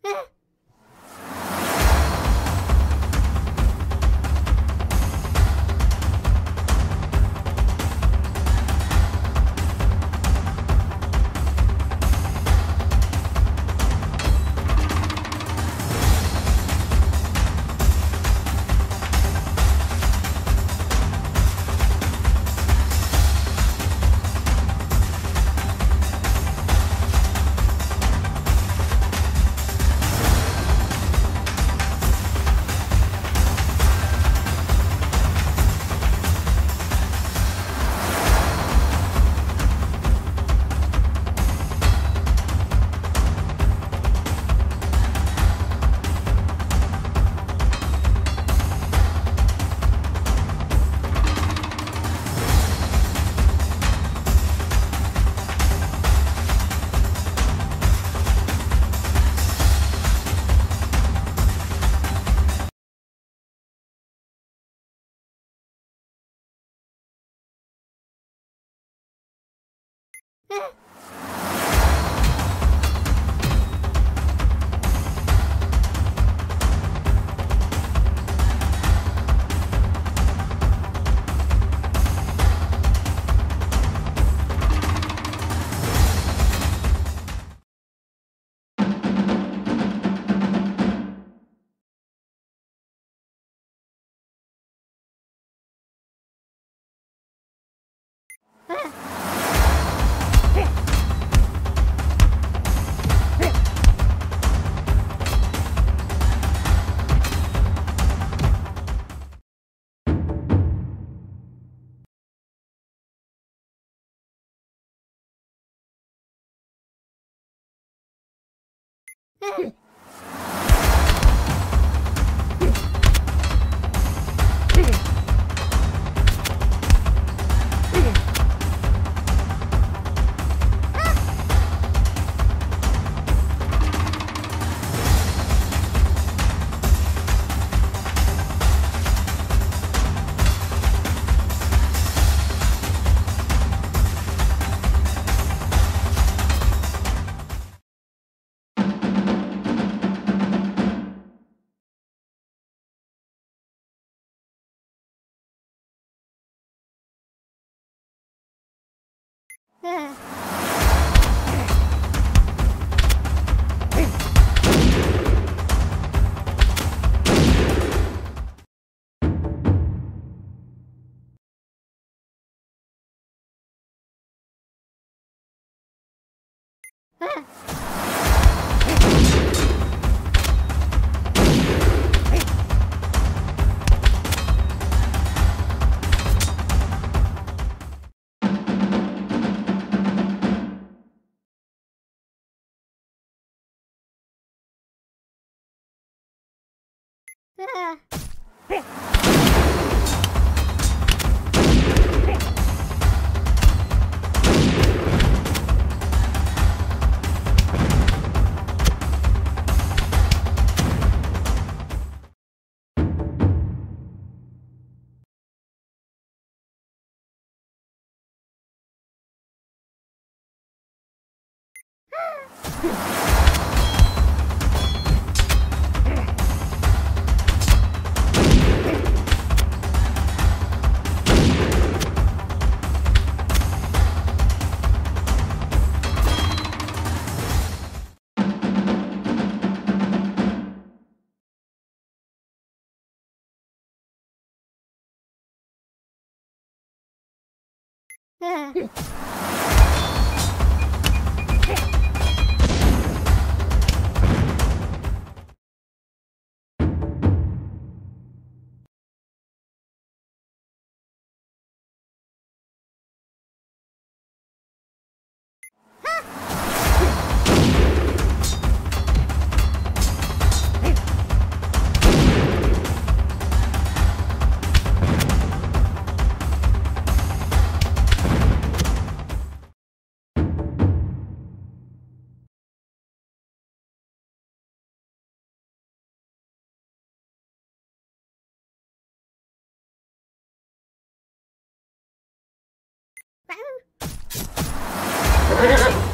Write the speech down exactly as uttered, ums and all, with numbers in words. Hmm. Yeah. Yeah. Yeah. Wow.